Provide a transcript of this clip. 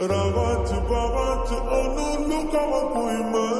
And I want to, oh no, look how I'm going, man.